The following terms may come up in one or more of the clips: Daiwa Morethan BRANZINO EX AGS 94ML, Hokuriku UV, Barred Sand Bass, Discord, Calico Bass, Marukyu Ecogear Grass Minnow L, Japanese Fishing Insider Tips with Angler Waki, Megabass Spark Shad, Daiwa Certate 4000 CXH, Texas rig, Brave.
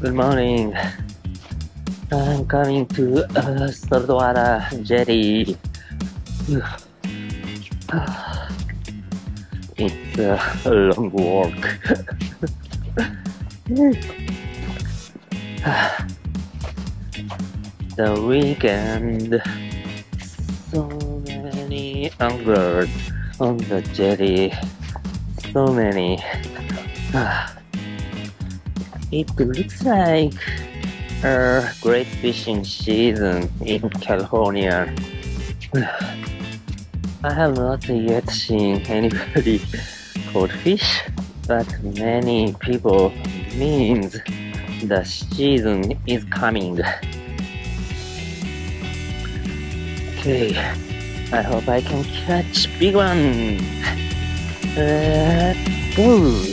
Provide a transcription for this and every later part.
Good morning. I'm coming to salt water jetty. It's a long walk. The weekend, so many anglers on the jetty, so many. It looks like a great fishing season in California. I have not yet seen anybody caught fish, but many people means the season is coming. Okay, I hope I can catch big one. Let's go.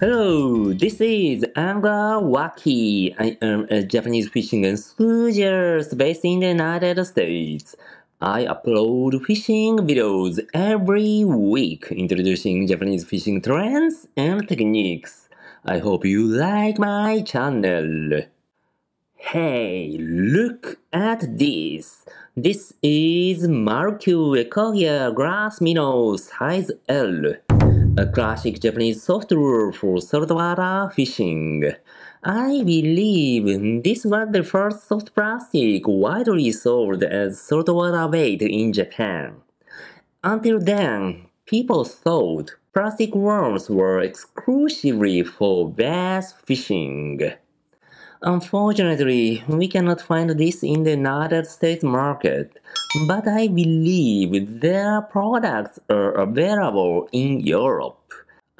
Hello, this is Angler Waki. I am a Japanese fishing enthusiast based in the United States. I upload fishing videos every week introducing Japanese fishing trends and techniques. I hope you like my channel. Hey, look at this! This is Marukyu Ecogear Grass Minnow size L, a classic Japanese soft lure for saltwater fishing. I believe this was the first soft plastic widely sold as saltwater bait in Japan. Until then, people thought plastic worms were exclusively for bass fishing. Unfortunately, we cannot find this in the United States market, but I believe their products are available in Europe.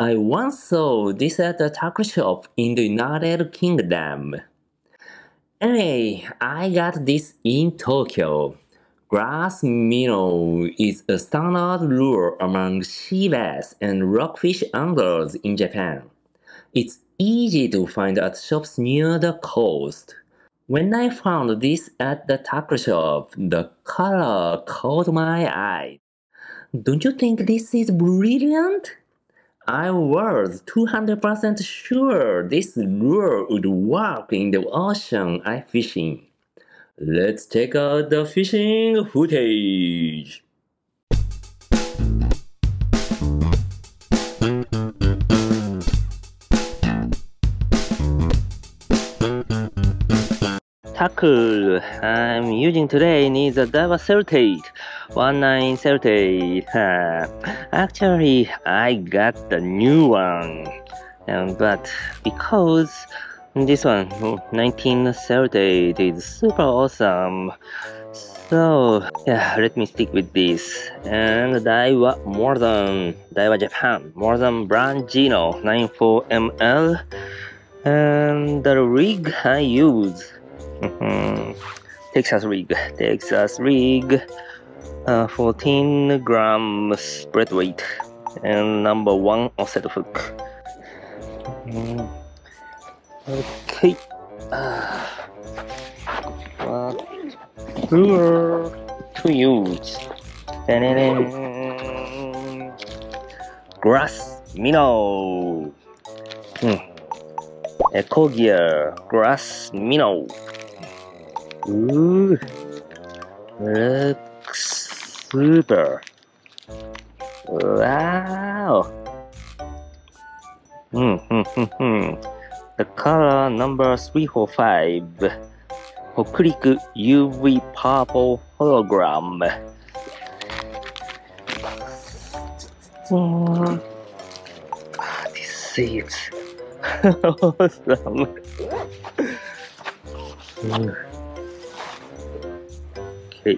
I once saw this at a tackle shop in the United Kingdom. Anyway, I got this in Tokyo. Grass minnow is a standard lure among sea bass and rockfish anglers in Japan. It's easy to find at shops near the coast. When I found this at the tackle shop, the color caught my eye. Don't you think this is brilliant? I was 200% sure this lure would work in the ocean I fish in. Let's check out the fishing footage. Tackle I'm using today is a Daiwa Certate 4000 CXH. Actually, I got the new one, but because this one 1938 is super awesome, so yeah, let me stick with this. And Daiwa Morethan, Daiwa Japan Morethan BRANZINO 94ML, and the rig I use Texas rig, 14 gram spread weight, and number 1 offset hook. Okay, what lure to use? Grass minnow. Ecogear grass minnow. Ooh, looks super. Wow. The color number 345, Hokuriku UV purple hologram. This is awesome. Hey.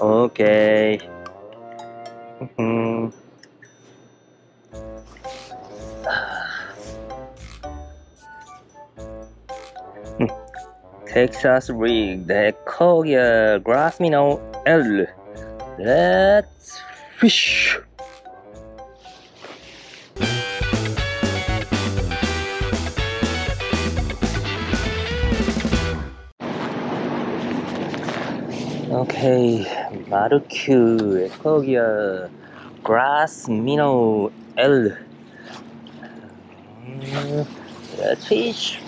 Okay. Texas rig, the Ecogear Grass Minnow L. Let's fish. Okay, Marukyu Ecogear Grass Minnow L. Let's fish.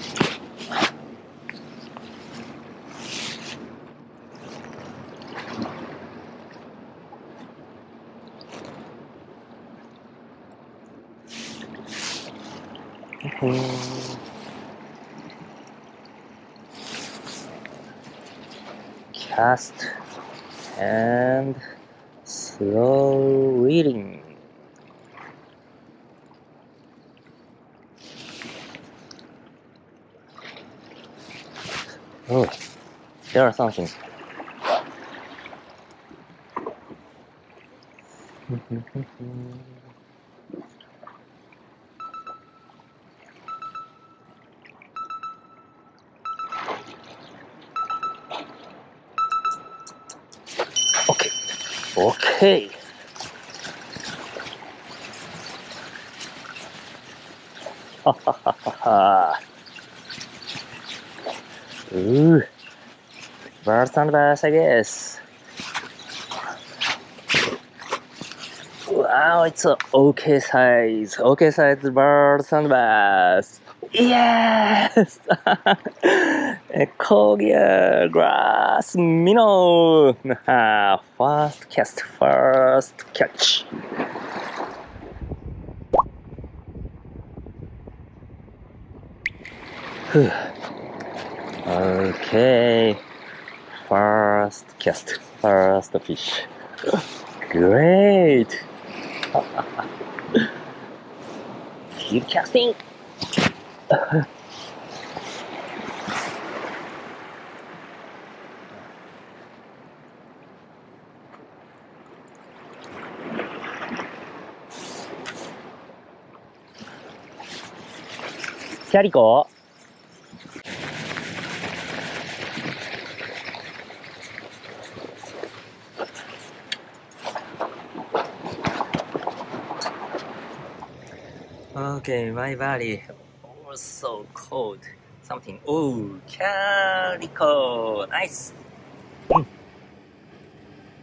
Cast and slow reeling. Oh, there are something. Okay. Ooh. Barred Sand Bass, I guess. Wow, it's an okay size. Okay size Barred Sand Bass. Yes! Ecogear Grass Minnow! First cast, first catch! Okay, first cast, first fish. Great! Keep casting! Calico. Okay, my body. So cold, something. Oh, calico, nice.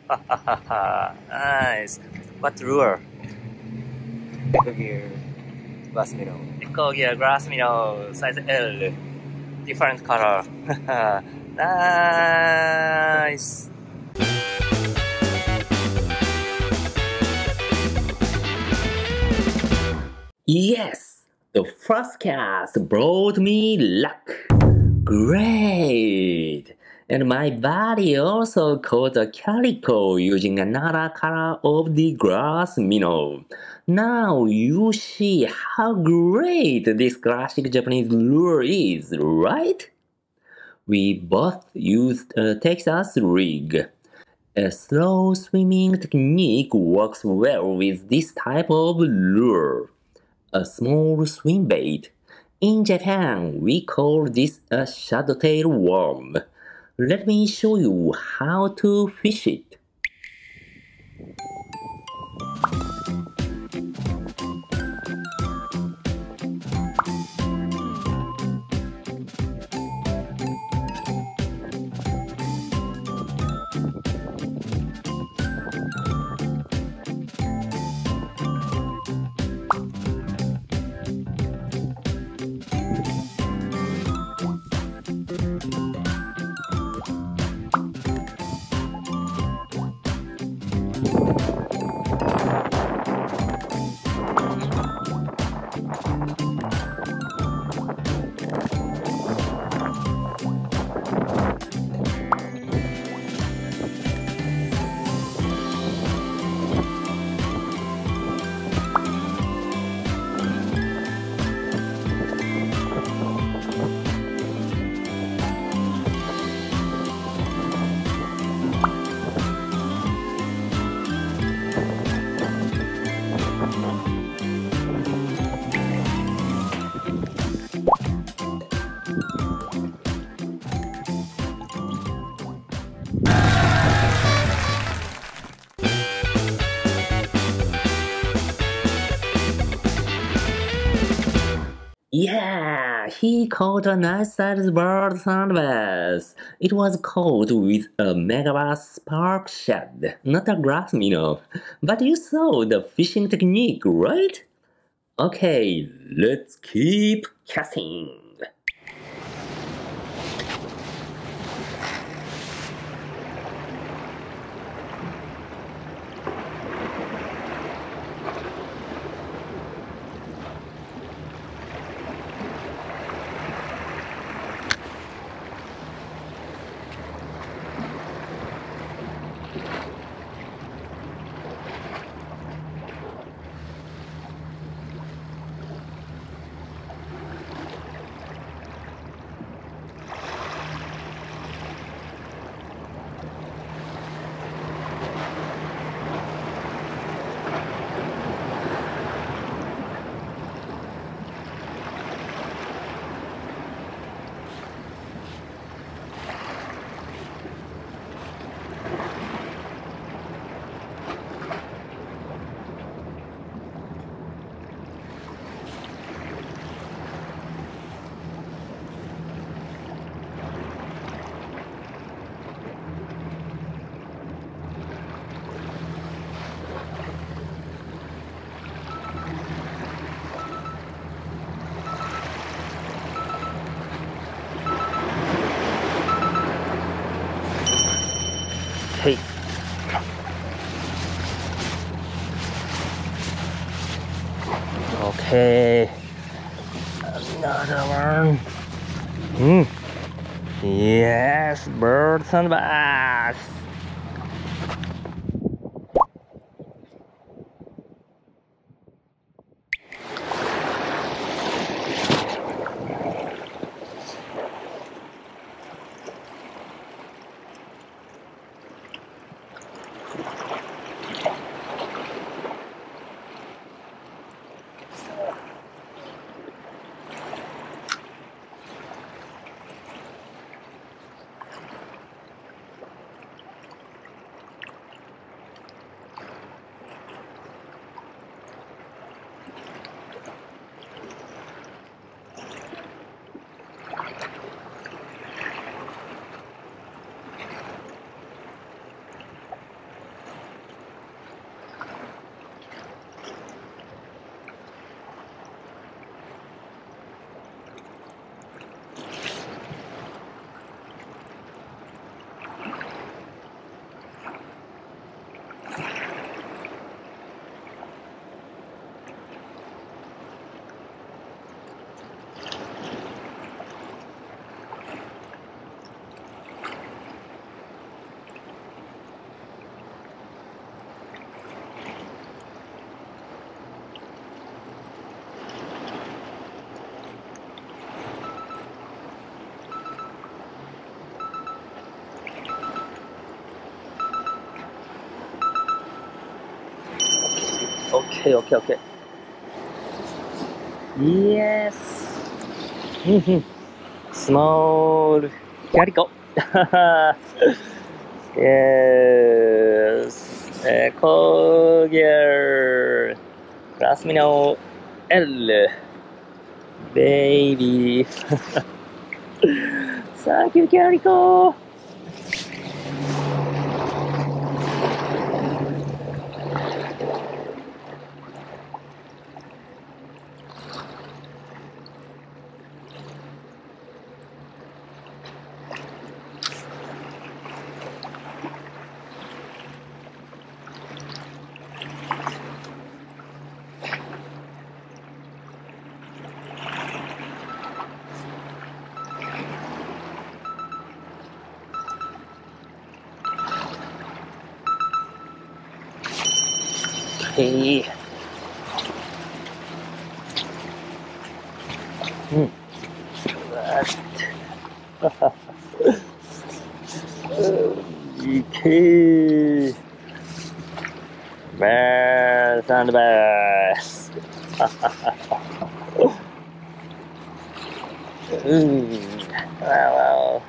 Nice. What lure? Ecogear grass minnow. Ecogear grass minnow, size L, different color. Nice. Yes. The first cast brought me luck. Great! And my buddy also caught a calico using another color of the grass minnow. Now you see how great this classic Japanese lure is, right? We both used a Texas rig. A slow swimming technique works well with this type of lure. A small swim bait. In Japan, we call this a shadow tail worm. Let me show you how to fish it. Yeah, he caught a nice-sized barred sand bass. It was caught with a Megabass Spark Shad, not a grass minnow. But you saw the fishing technique, right? Okay, let's keep casting. Hey. Okay, another one. Yes, bird sand bass. Okay, okay, okay. Yes. Small calico. Yes. Ecogear Grass Minnow L. Baby. Thank you, calico. Hey. Okay. Barred Sand Bass. Wow.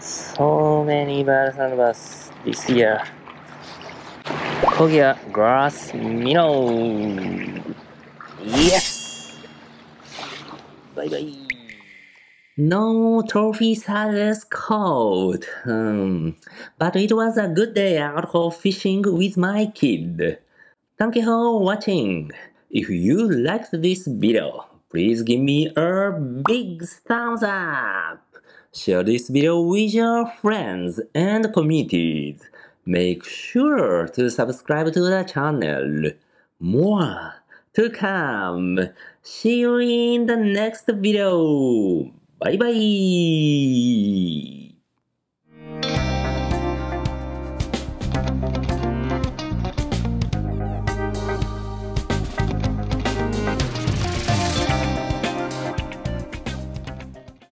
So many barred sand bass this year. Ecogear Grass Minnow Yes! Bye bye! No trophy status called, but it was a good day out of fishing with my kid. Thank you for watching. If you liked this video, please give me a big thumbs up. Share this video with your friends and communities. Make sure to subscribe to the channel. More to come. See you in the next video. Bye bye.